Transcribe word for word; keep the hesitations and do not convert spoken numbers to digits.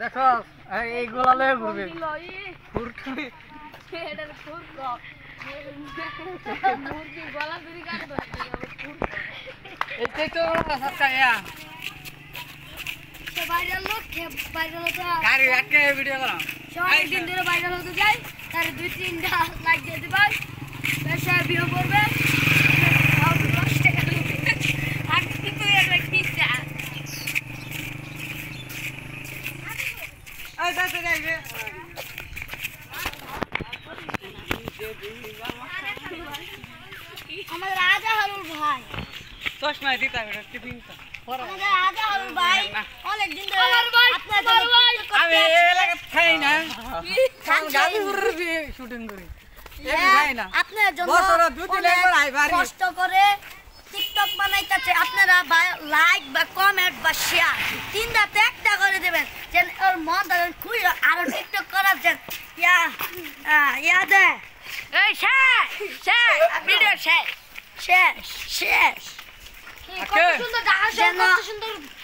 দেখো এইগুলা লয়ে ঘুরবে ফুরকি এটার ফুরক মুরগি গলা ধরে কাটবে এইতে তো সস্তায়া বাইরে লোক বাইরে লোক গাড়ি রাখে ভিডিও করা একদিন ধরে বাইরে লোক যায় তার দুই তিনটা লাইক দিয়ে দিবা বেশা ভিডিও করবে কষ্ট করে টিকটক বানাইতেছে আপনারা লাইক বা কমেন্ট বা শেয়ার তিনটা একটা করে দেবেন যেন ওর মন ধরেন খুবই আরো টিকটক করার যেন ইয়া ইয়া দে এই share share video share share share কত সুন্দর দেখা কত সুন্দর